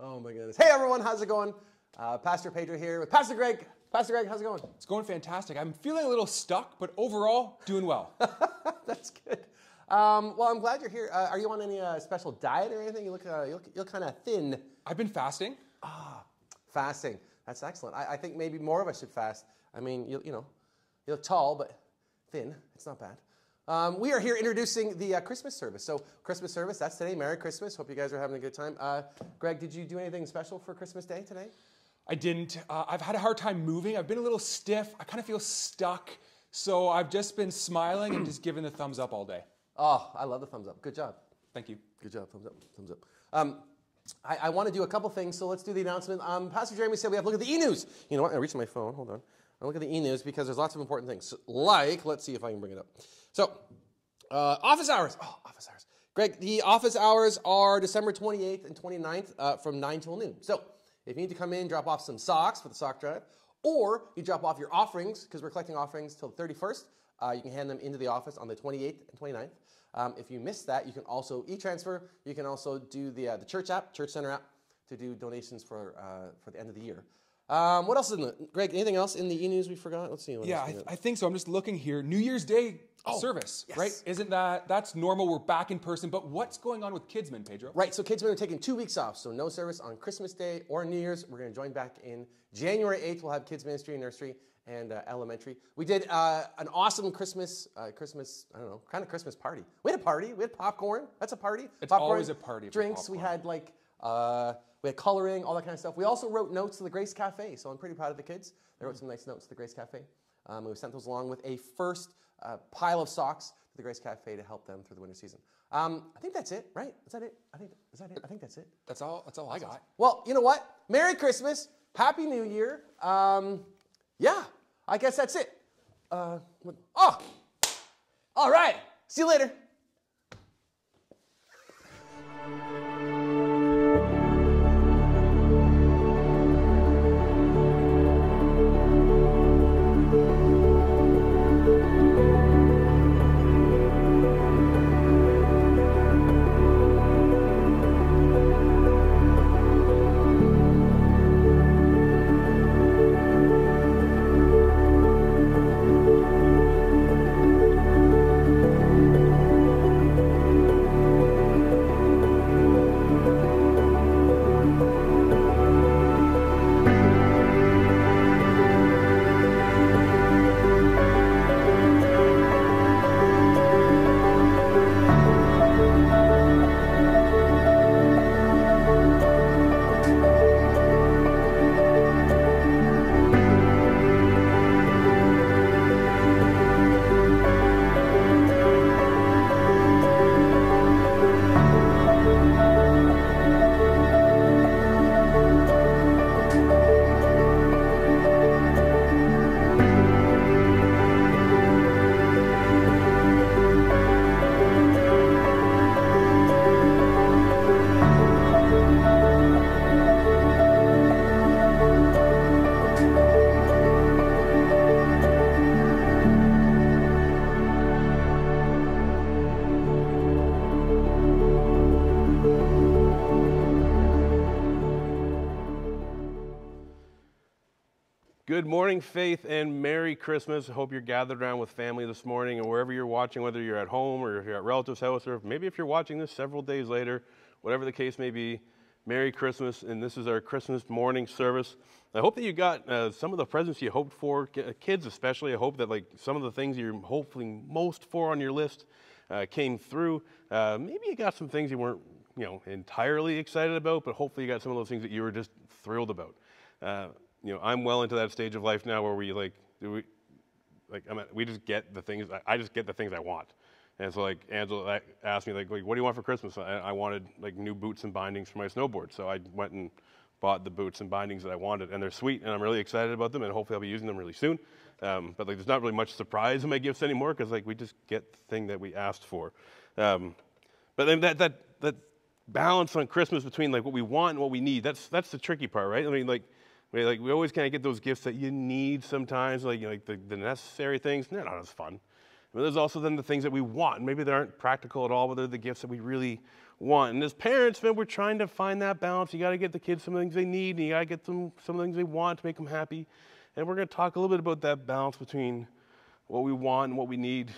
Oh my goodness. Hey everyone, how's it going? Pastor Pedro here with Pastor Greg. Pastor Greg, how's it going? It's going fantastic. I'm feeling a little stuck, but overall, doing well. That's good. Well, I'm glad you're here. Are you on any special diet or anything? You look kind of thin. I've been fasting. Ah, fasting. That's excellent. I think maybe more of us should fast. I mean, you look tall, but thin. It's not bad. We are here introducing the Christmas service. So Christmas service, that's today. Merry Christmas. Hope you guys are having a good time. Greg, did you do anything special for Christmas Day today? I didn't. I've had a hard time moving. I've been a little stiff. I kind of feel stuck. So I've just been smiling and just giving the thumbs up all day. Oh, I love the thumbs up. Good job. Thank you. Good job. Thumbs up. Thumbs up. I want to do a couple things, so let's do the announcement. Pastor Jeremy said we have to look at the e-news. You know what? I reached my phone. Hold on. I'll look at the e-news because there's lots of important things. Like, let's see if I can bring it up. So, office hours. Oh, office hours. Greg, the office hours are December 28th and 29th from 9 till noon. So, if you need to come in, drop off some socks for the sock drive, or you drop off your offerings, because we're collecting offerings till the 31st. You can hand them into the office on the 28th and 29th. If you miss that, you can also e-transfer. You can also do the church app, Church Center app, to do donations for the end of the year. What else is in the, Greg, anything else in the e-news we forgot? Let's see. Yeah, I think so. I'm just looking here. New Year's Day service, yes. Right? Isn't that's normal. We're back in person, but what's going on with Kidsmen, Pedro? Right, so Kidsmen are taking 2 weeks off, so no service on Christmas Day or New Year's. We're going to join back in January 8th. We'll have kids ministry, nursery, and elementary. We did an awesome Christmas, I don't know, kind of Christmas party. We had a party. We had popcorn. That's a party. It's popcorn, always a party. Drinks. We had we had coloring, all that kind of stuff. We also wrote notes to the Grace Cafe, so I'm pretty proud of the kids. They wrote some nice notes to the Grace Cafe. We sent those along with a first pile of socks to the Grace Cafe to help them through the winter season. I think that's it, right? Is that it? I think that's it. That's all I got. Well, you know what? Merry Christmas. Happy New Year. Yeah, I guess that's it. All right. See you later. Good morning, Faith, and Merry Christmas. I hope you're gathered around with family this morning, and wherever you're watching, whether you're at home or if you're at relatives' house, or maybe if you're watching this several days later, whatever the case may be, Merry Christmas, and this is our Christmas morning service. I hope that you got some of the presents you hoped for, kids especially. I hope that some of the things you're hopefully most for on your list came through. Maybe you got some things you weren't entirely excited about, but hopefully you got some of those things that you were just thrilled about. I'm well into that stage of life now where we just get the things. I just get the things I want, and so Angela asked me what do you want for Christmas? I wanted new boots and bindings for my snowboard, so I went and bought the boots and bindings that I wanted, and they're sweet, and I'm really excited about them, and hopefully I'll be using them really soon. But there's not really much surprise in my gifts anymore because we just get the thing that we asked for. But then that balance on Christmas between what we want and what we need, that's the tricky part, right? I mean we always kind of get those gifts that you need sometimes, the necessary things. They're not as fun. But there's also then the things that we want. Maybe they aren't practical at all, but they're the gifts that we really want. And as parents, man, we're trying to find that balance. You got to get the kids some of the things they need, and you got to get them some of the things they want to make them happy. And we're going to talk a little bit about that balance between what we want and what we need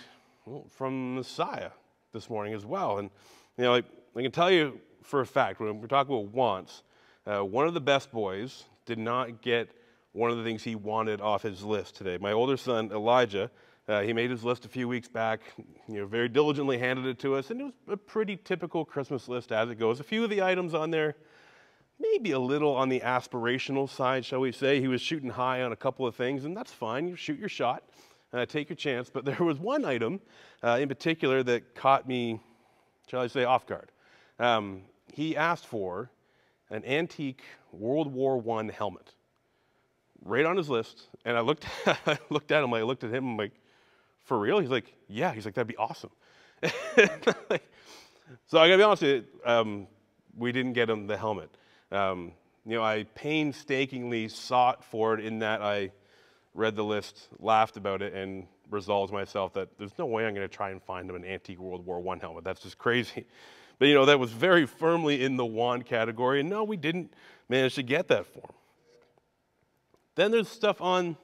from Messiah this morning as well. And, you know, like, I can tell you for a fact, when we're talking about wants, one of the best boys did not get one of the things he wanted off his list today. My older son, Elijah, he made his list a few weeks back, you know, very diligently handed it to us, and it was a pretty typical Christmas list as it goes. A few of the items on there, maybe a little on the aspirational side, shall we say. He was shooting high on a couple of things, and that's fine. You shoot your shot, take your chance. But there was one item in particular that caught me, shall I say, off guard. He asked for an antique World War I helmet, right on his list. And I looked at him, I'm like, for real? He's like, yeah. He's like, that'd be awesome. So I gotta be honest with you, we didn't get him the helmet. You know, I painstakingly sought for it in that I read the list, laughed about it, and resolved myself that there's no way I'm gonna try and find him an antique World War I helmet. That's just crazy. But, you know, that was very firmly in the want category, and no, we didn't manage to get that for him. Then there's stuff on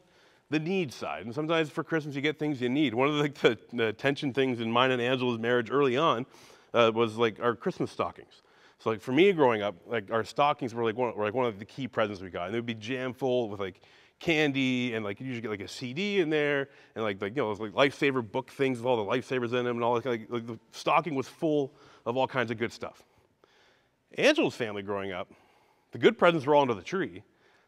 the need side, and sometimes for Christmas you get things you need. One of the tension things in mine and Angela's marriage early on was like our Christmas stockings. So like for me growing up, like our stockings were like one of the key presents we got, and they would be jam full with like candy, and like you usually get like a CD in there, and like you know, it was like Lifesaver book things with all the Lifesavers in them, and all that. Like the stocking was full of all kinds of good stuff. Angela's family growing up, the good presents were all under the tree.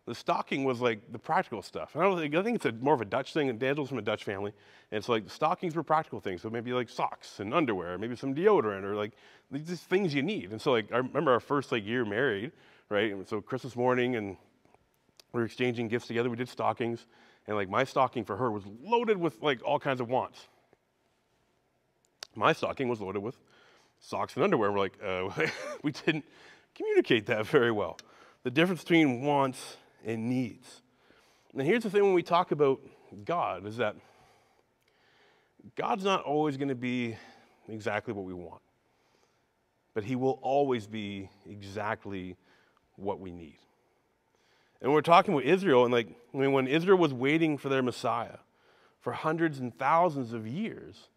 The stocking was like the practical stuff. And I think it's more of a Dutch thing, and Daniel's from a Dutch family. And it's so, like the stockings were practical things. So maybe like socks and underwear, maybe some deodorant, or like these things you need. And so like, I remember our first like year married, right? And so Christmas morning, and we were exchanging gifts together. We did stockings, and like my stocking for her was loaded with like all kinds of wants. My stocking was loaded with socks and underwear. And we're like, we didn't communicate that very well. The difference between wants and needs. Now here's the thing when we talk about God, is that God's not always going to be exactly what we want, but he will always be exactly what we need. And we're talking with Israel, and like, I mean, when Israel was waiting for their Messiah for hundreds and thousands of years,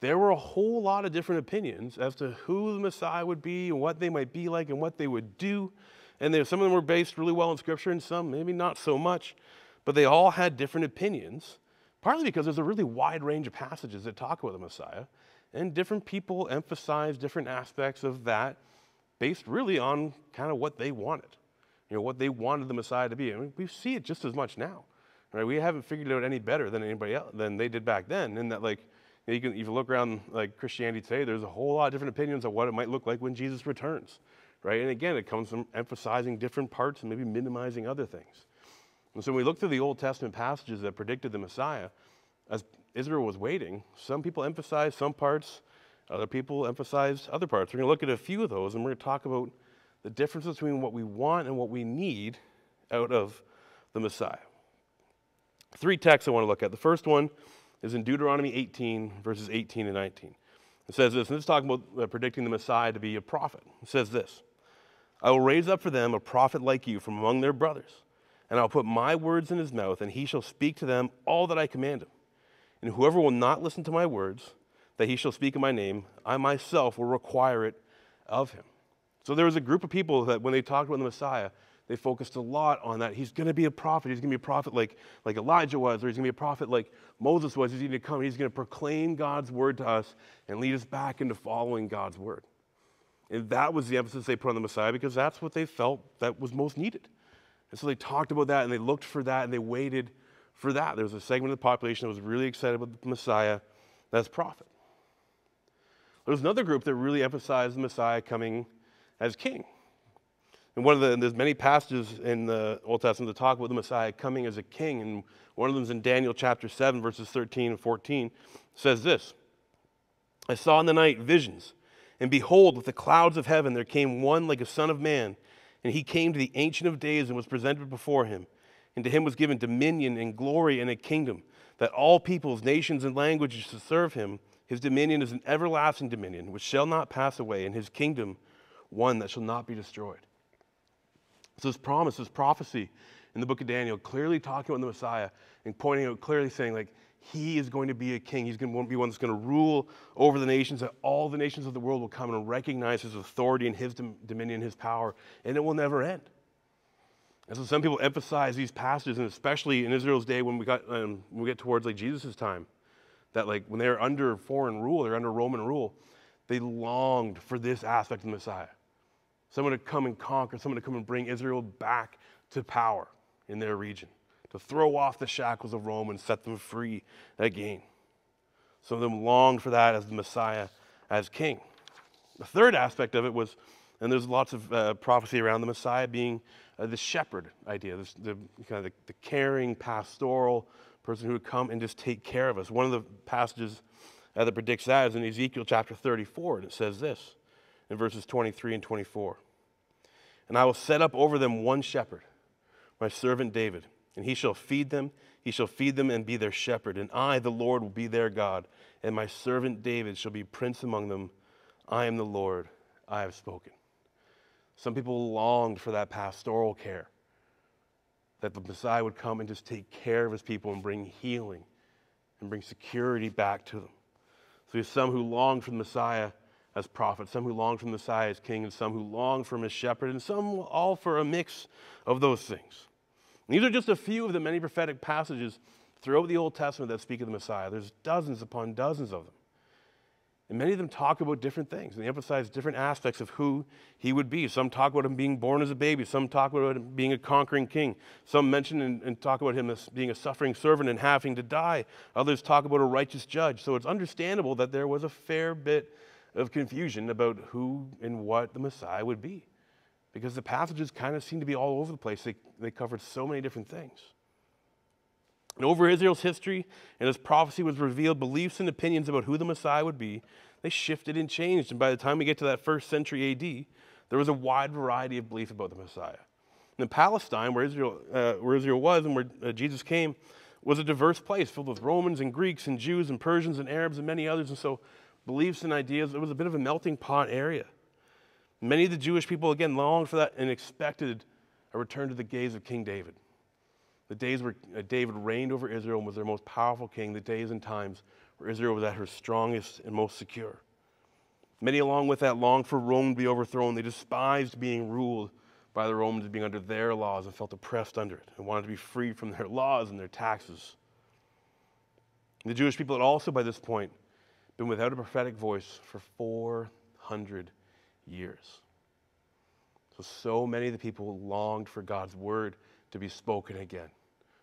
there were a whole lot of different opinions as to who the Messiah would be, and what they might be like, and what they would do. And some of them were based really well in Scripture, and some maybe not so much. But they all had different opinions, partly because there's a really wide range of passages that talk about the Messiah. And different people emphasize different aspects of that based really on kind of what they wanted. You know, what they wanted the Messiah to be. I mean, we see it just as much now. Right? We haven't figured it out any better than anybody else, than they did back then. In that, like, you know, if you look around like Christianity today, there's a whole lot of different opinions of what it might look like when Jesus returns. Right? And again, it comes from emphasizing different parts and maybe minimizing other things. And so when we look through the Old Testament passages that predicted the Messiah, as Israel was waiting, some people emphasized some parts, other people emphasized other parts. We're going to look at a few of those, and we're going to talk about the difference between what we want and what we need out of the Messiah. Three texts I want to look at. The first one is in Deuteronomy 18, verses 18 and 19. It says this, and it's talking about predicting the Messiah to be a prophet. It says this, I will raise up for them a prophet like you from among their brothers, and I will put my words in his mouth, and he shall speak to them all that I command him. And whoever will not listen to my words, that he shall speak in my name, I myself will require it of him. So there was a group of people that when they talked about the Messiah, they focused a lot on that. He's going to be a prophet. He's going to be a prophet like Elijah was, or he's going to be a prophet like Moses was. He's going to come. He's going to proclaim God's word to us and lead us back into following God's word. And that was the emphasis they put on the Messiah, because that's what they felt that was most needed. And so they talked about that, and they looked for that, and they waited for that. There was a segment of the population that was really excited about the Messiah as prophet. There was another group that really emphasized the Messiah coming as king. And there's many passages in the Old Testament that talk about the Messiah coming as a king, and one of them is in Daniel chapter 7, verses 13 and 14. It says this, I saw in the night visions, and behold, with the clouds of heaven there came one like a son of man, and he came to the Ancient of Days and was presented before him. And to him was given dominion and glory and a kingdom, that all peoples, nations, and languages should serve him. His dominion is an everlasting dominion, which shall not pass away, and his kingdom one that shall not be destroyed. So this promise, this prophecy in the book of Daniel, clearly talking about the Messiah and pointing out, clearly saying, like, he is going to be a king. He's going to be one that's going to rule over the nations, that all the nations of the world will come and recognize his authority and his dominion, his power, and it will never end. And so some people emphasize these passages, and especially in Israel's day when we get towards like Jesus' time, that like when they're under foreign rule, they're under Roman rule, they longed for this aspect of the Messiah. Someone to come and conquer, someone to come and bring Israel back to power in their region, to throw off the shackles of Rome and set them free again. Some of them longed for that as the Messiah, as king. The third aspect of it was, and there's lots of prophecy around the Messiah being the shepherd idea, the caring, pastoral person who would come and just take care of us. One of the passages that predicts that is in Ezekiel chapter 34, and it says this in verses 23 and 24. "And I will set up over them one shepherd, my servant David, and he shall feed them. He shall feed them and be their shepherd. And I, the Lord, will be their God. And my servant David shall be prince among them. I am the Lord. I have spoken." Some people longed for that pastoral care, that the Messiah would come and just take care of his people and bring healing and bring security back to them. So there's some who longed for the Messiah as prophet, some who longed for the Messiah as king, and some who longed for him as shepherd, and some all for a mix of those things. These are just a few of the many prophetic passages throughout the Old Testament that speak of the Messiah. There's dozens upon dozens of them. And many of them talk about different things, and they emphasize different aspects of who he would be. Some talk about him being born as a baby. Some talk about him being a conquering king. Some mention and talk about him as being a suffering servant and having to die. Others talk about a righteous judge. So it's understandable that there was a fair bit of confusion about who and what the Messiah would be, because the passages kind of seem to be all over the place. They covered so many different things. And over Israel's history and as prophecy was revealed, beliefs and opinions about who the Messiah would be, they shifted and changed. And by the time we get to that first century AD, there was a wide variety of belief about the Messiah. And Palestine, where Israel was and where Jesus came, was a diverse place filled with Romans and Greeks and Jews and Persians and Arabs and many others. And so beliefs and ideas, it was a bit of a melting pot area. Many of the Jewish people, again, longed for that and expected a return to the days of King David. The days where David reigned over Israel and was their most powerful king, the days and times where Israel was at her strongest and most secure. Many along with that longed for Rome to be overthrown. They despised being ruled by the Romans and being under their laws and felt oppressed under it and wanted to be free from their laws and their taxes. The Jewish people had also by this point been without a prophetic voice for 400 years. So many of the people longed for God's word to be spoken again,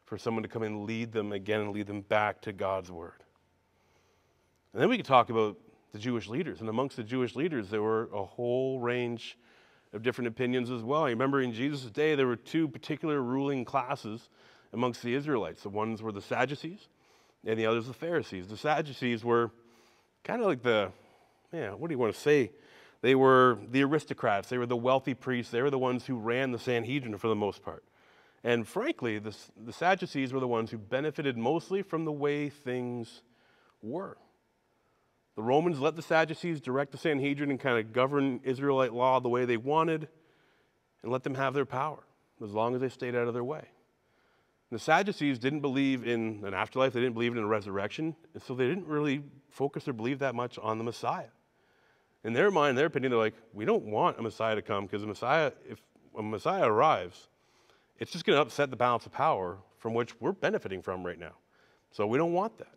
for someone to come and lead them again and lead them back to God's word. And then we could talk about the Jewish leaders. And amongst the Jewish leaders, there were a whole range of different opinions as well. I remember in Jesus' day, there were two particular ruling classes amongst the Israelites. The ones were the Sadducees and the others the Pharisees. The Sadducees were kind of like they were the aristocrats. They were the wealthy priests. They were the ones who ran the Sanhedrin for the most part. And frankly, the Sadducees were the ones who benefited mostly from the way things were. The Romans let the Sadducees direct the Sanhedrin and kind of govern Israelite law the way they wanted and let them have their power as long as they stayed out of their way. And the Sadducees didn't believe in an afterlife. They didn't believe in a resurrection. And so they didn't really focus or believe that much on the Messiah. In their mind, their opinion, they're like, we don't want a Messiah to come because if a Messiah arrives, it's just going to upset the balance of power from which we're benefiting from right now. So we don't want that.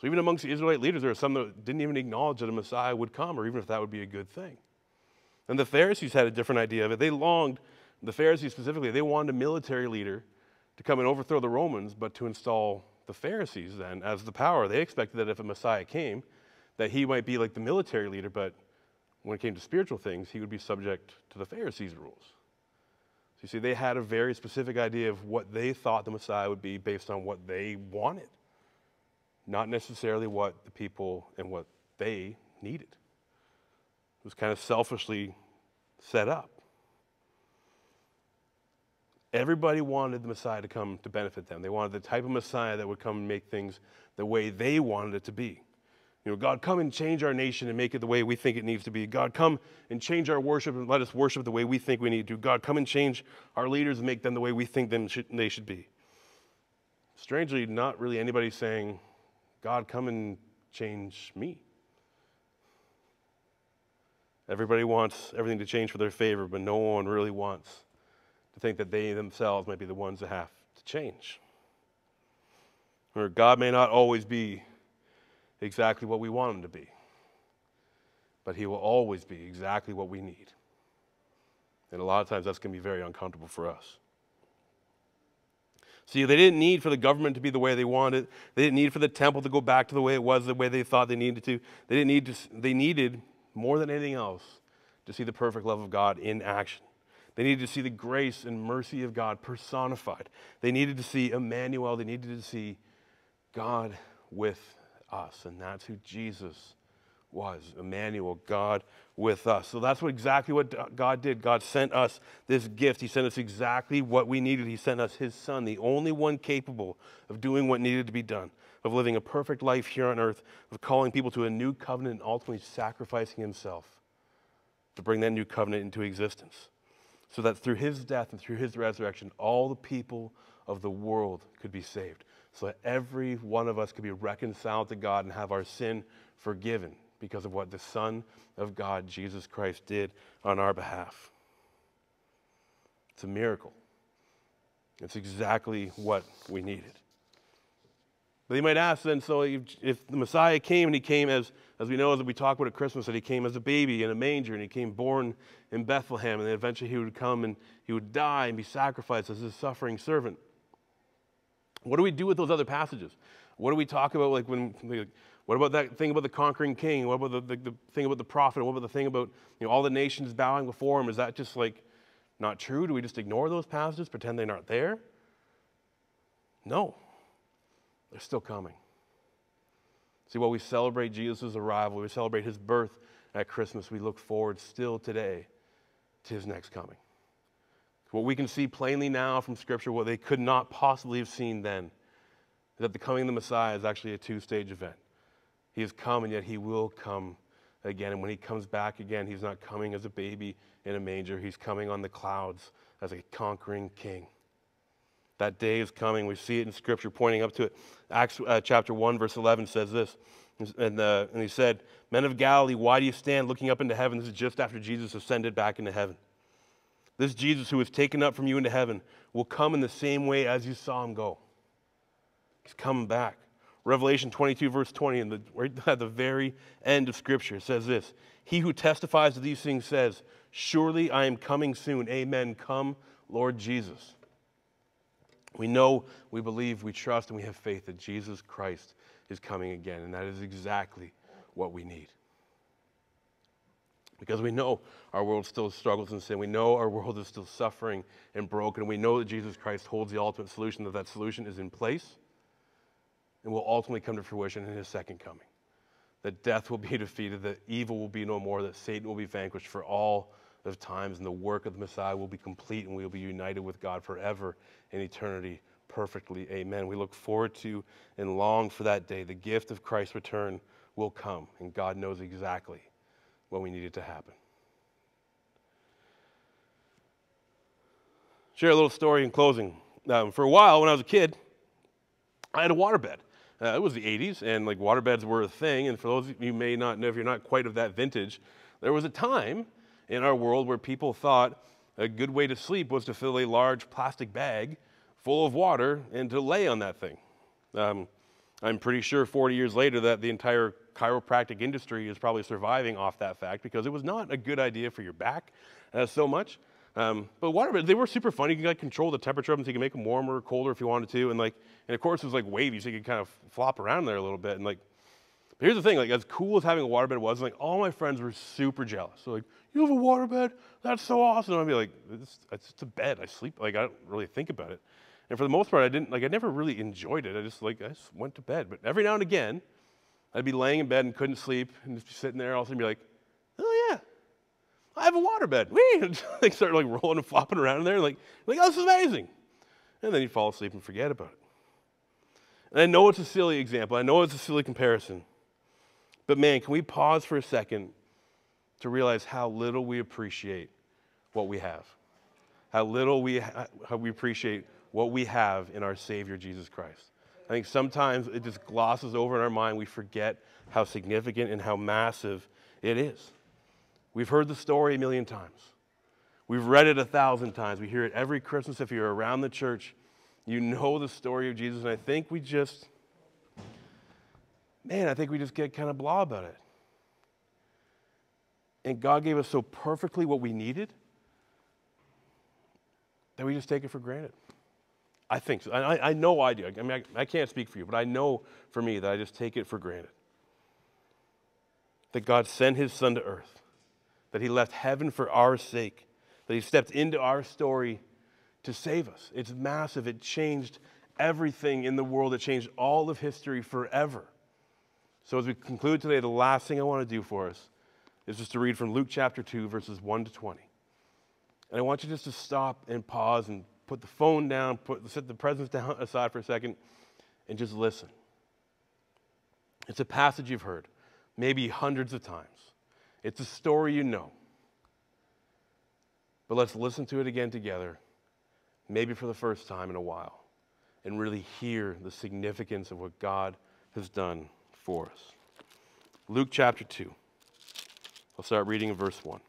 So even amongst the Israelite leaders, there are some that didn't even acknowledge that a Messiah would come or even if that would be a good thing. And the Pharisees had a different idea of it. The Pharisees specifically, they wanted a military leader to come and overthrow the Romans, but to install the Pharisees then as the power. They expected that if a Messiah came, that he might be like the military leader, but when it came to spiritual things, he would be subject to the Pharisees' rules. So you see, they had a very specific idea of what they thought the Messiah would be based on what they wanted, not necessarily what the people and what they needed. It was kind of selfishly set up. Everybody wanted the Messiah to come to benefit them. They wanted the type of Messiah that would come and make things the way they wanted it to be. You know, God, come and change our nation and make it the way we think it needs to be. God, come and change our worship and let us worship the way we think we need to. God, come and change our leaders and make them the way we think they should be. Strangely, not really anybody saying, God, come and change me. Everybody wants everything to change for their favor, but no one really wants to think that they themselves might be the ones that have to change. Or God may not always be exactly what we want him to be, but he will always be exactly what we need. And a lot of times that's going to be very uncomfortable for us. See, they didn't need for the government to be the way they wanted. They didn't need for the temple to go back to the way it was, the way they thought they needed to. They didn't need to. They needed, more than anything else, to see the perfect love of God in action. They needed to see the grace and mercy of God personified. They needed to see Emmanuel. They needed to see God with us. And that's who Jesus was, Emmanuel, God with us. So that's what exactly what God did. God sent us this gift. He sent us exactly what we needed. He sent us his son, the only one capable of doing what needed to be done, of living a perfect life here on earth, of calling people to a new covenant and ultimately sacrificing himself to bring that new covenant into existence, so that through his death and through his resurrection, all the people of the world could be saved, so that every one of us could be reconciled to God and have our sin forgiven because of what the Son of God, Jesus Christ, did on our behalf. It's a miracle. It's exactly what we needed. But you might ask then, so if the Messiah came, and he came as we know, as we talk about at Christmas, that he came as a baby in a manger, and he came born in Bethlehem, and then eventually he would come and he would die and be sacrificed as his suffering servant. What do we do with those other passages? What do we talk about, like when, like, what about that thing about the conquering king? What about the thing about the prophet? What about the thing about, you know, all the nations bowing before him? Is that just like not true? Do we just ignore those passages, pretend they're not there? No, they're still coming. See, while we celebrate Jesus' arrival, we celebrate his birth at Christmas, we look forward still today to his next coming. What we can see plainly now from Scripture, what they could not possibly have seen then, is that the coming of the Messiah is actually a two-stage event. He has come, and yet he will come again. And when he comes back again, he's not coming as a baby in a manger. He's coming on the clouds as a conquering king. That day is coming. We see it in Scripture pointing up to it. Acts chapter 1, verse 11 says this. And he said, "Men of Galilee, why do you stand looking up into heaven?" This is just after Jesus ascended back into heaven. "This Jesus who was taken up from you into heaven will come in the same way as you saw him go." He's coming back. Revelation 22, verse 20, and right at the very end of Scripture, it says this: "He who testifies to these things says, 'Surely I am coming soon. Amen. Come, Lord Jesus.'" We know, we believe, we trust, and we have faith that Jesus Christ is coming again, and that is exactly what we need. Because we know our world still struggles in sin. We know our world is still suffering and broken. We know that Jesus Christ holds the ultimate solution, that that solution is in place and will ultimately come to fruition in his second coming. That death will be defeated, that evil will be no more, that Satan will be vanquished for all of times, and the work of the Messiah will be complete, and we will be united with God forever in eternity perfectly. Amen. We look forward to and long for that day. The gift of Christ's return will come, and God knows exactly when we need it to happen. Share a little story in closing. For a while, when I was a kid, I had a waterbed. It was the 80s, and like waterbeds were a thing. And for those of you who may not know, if you're not quite of that vintage, there was a time in our world where people thought a good way to sleep was to fill a large plastic bag full of water and to lay on that thing. I'm pretty sure 40 years later that the entire chiropractic industry is probably surviving off that fact, because it was not a good idea for your back so much. But waterbeds, they were super fun. You could like control the temperature of them, so you can make them warmer or colder if you wanted to. And of course it was like wavy, so you could kind of flop around there a little bit. And like, but here's the thing, like as cool as having a waterbed was, like all my friends were super jealous. So like, "You have a waterbed? That's so awesome." And I'd be like, it's just a bed. I sleep, like I don't really think about it. And for the most part, I never really enjoyed it. I just went to bed. But every now and again, I'd be laying in bed and couldn't sleep, and just be sitting there, all of a sudden be like, "Oh yeah, I have a waterbed." And they start like rolling and flopping around in there, and like, "Oh, this is amazing." And then you fall asleep and forget about it. And I know it's a silly example. I know it's a silly comparison. But man, can we pause for a second to realize how little we appreciate what we have? How little we appreciate what we have in our Savior, Jesus Christ. I think sometimes it just glosses over in our mind. We forget how significant and how massive it is. We've heard the story 1,000,000 times. We've read it 1,000 times. We hear it every Christmas. If you're around the church, you know the story of Jesus. And I think we just, man, I think we just get kind of blah about it. And God gave us so perfectly what we needed that we just take it for granted. I think so. I know I do. I mean, I can't speak for you, but I know for me that I just take it for granted. That God sent his son to earth, that he left heaven for our sake, that he stepped into our story to save us. It's massive. It changed everything in the world. It changed all of history forever. So as we conclude today, the last thing I want to do for us is just to read from Luke chapter 2, verses 1 to 20. And I want you just to stop and pause and put the phone down, set the presents down aside for a second, and just listen. It's a passage you've heard, maybe hundreds of times. It's a story you know. But let's listen to it again together, maybe for the first time in a while, and really hear the significance of what God has done for us. Luke chapter 2. I'll start reading in verse 1.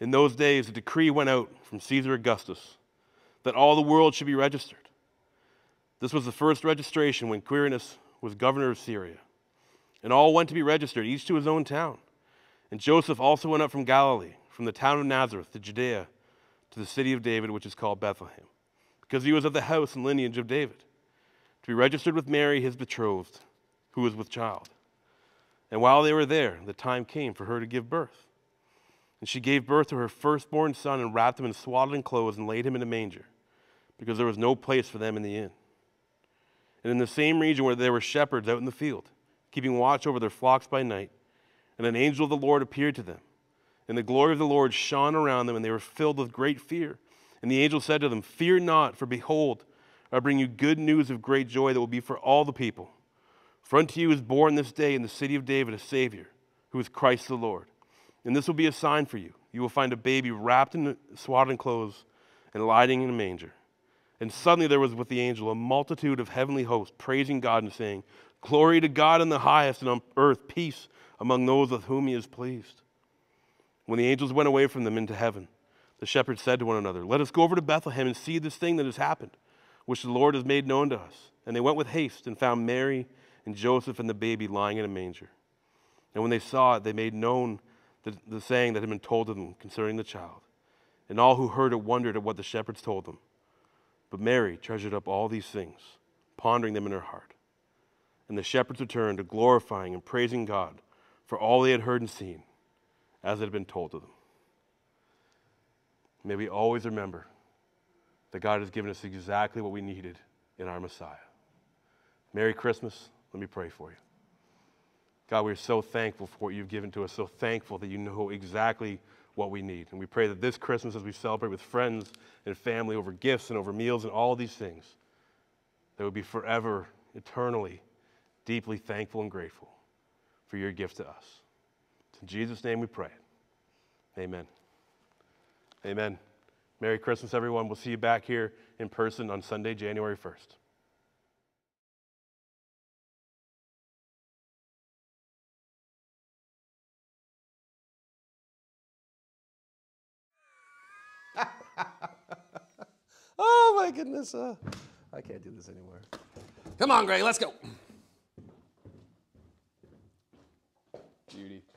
In those days, a decree went out from Caesar Augustus that all the world should be registered. This was the first registration when Quirinius was governor of Syria. And all went to be registered, each to his own town. And Joseph also went up from Galilee, from the town of Nazareth to Judea, to the city of David, which is called Bethlehem, because he was of the house and lineage of David, to be registered with Mary, his betrothed, who was with child. And while they were there, the time came for her to give birth. And she gave birth to her firstborn son and wrapped him in swaddling clothes and laid him in a manger, because there was no place for them in the inn. And in the same region where there were shepherds out in the field, keeping watch over their flocks by night, and an angel of the Lord appeared to them. And the glory of the Lord shone around them, and they were filled with great fear. And the angel said to them, "Fear not, for behold, I bring you good news of great joy that will be for all the people. For unto you is born this day in the city of David a Savior, who is Christ the Lord. And this will be a sign for you. You will find a baby wrapped in swaddling clothes and lying in a manger." And suddenly there was with the angel a multitude of heavenly hosts praising God and saying, "Glory to God in the highest, and on earth peace among those with whom he is pleased." When the angels went away from them into heaven, the shepherds said to one another, "Let us go over to Bethlehem and see this thing that has happened, which the Lord has made known to us." And they went with haste and found Mary and Joseph and the baby lying in a manger. And when they saw it, they made known the saying that had been told to them concerning the child. And all who heard it wondered at what the shepherds told them. But Mary treasured up all these things, pondering them in her heart. And the shepherds returned to glorifying and praising God for all they had heard and seen, as it had been told to them. May we always remember that God has given us exactly what we needed in our Messiah. Merry Christmas. Let me pray for you. God, we are so thankful for what you've given to us, so thankful that you know exactly what we need. And we pray that this Christmas, as we celebrate with friends and family over gifts and over meals and all these things, that we'll be forever, eternally, deeply thankful and grateful for your gift to us. It's in Jesus' name we pray. Amen. Amen. Merry Christmas, everyone. We'll see you back here in person on Sunday, January 1st. Oh my goodness, I can't do this anymore. Come on, Greg, let's go. Judy.